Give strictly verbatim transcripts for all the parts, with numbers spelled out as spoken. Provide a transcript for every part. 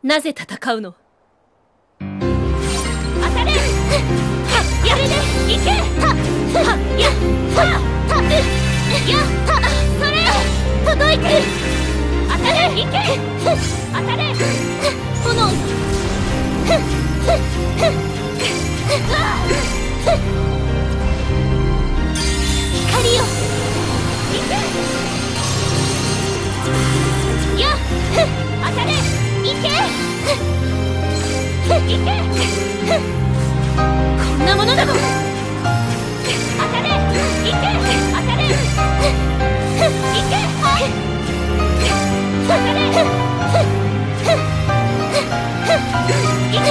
なぜ戦うの？当たれ！やれで行け！はっやっはっやっはっそれ！届いて！当たれ！行け！当たれ！炎！光よ！行け！やっ！当たれ！いけ！ いけ！ こんなものだもん！ 当たれ！ いけ！ 当たれ！ いけ！ 当たれ！ いけ！ いか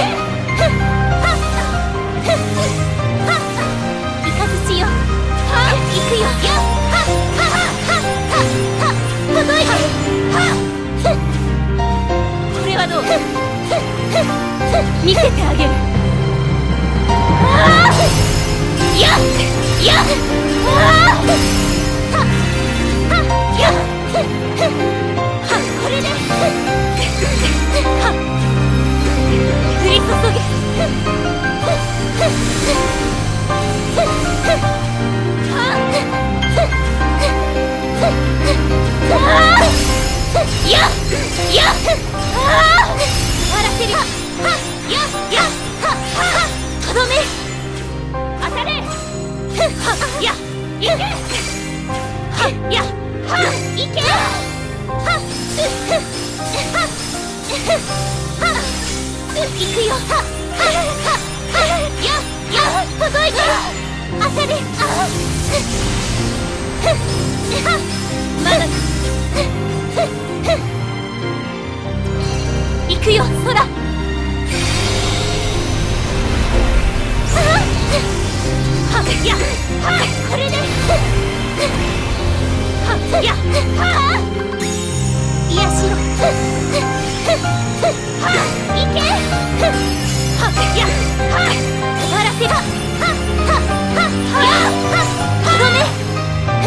ずしよ！ いくよ！ 届いて！見せてあげる。ああ、やっ、やっ、ああ、は、は、やっ、は、これで、は、降り注げ。は、やっ、やっ。行くよ、空！やっはっこれではっやっはっ癒しろはっいけはっやっはっ終わらせろはっはっはっやっはっ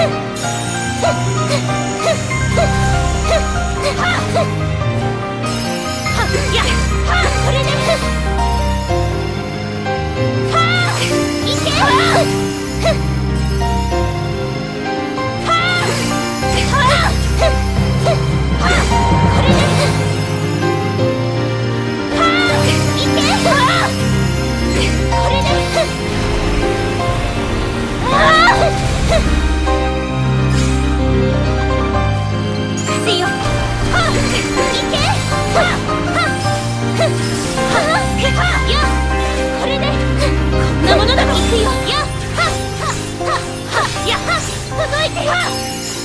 とどめ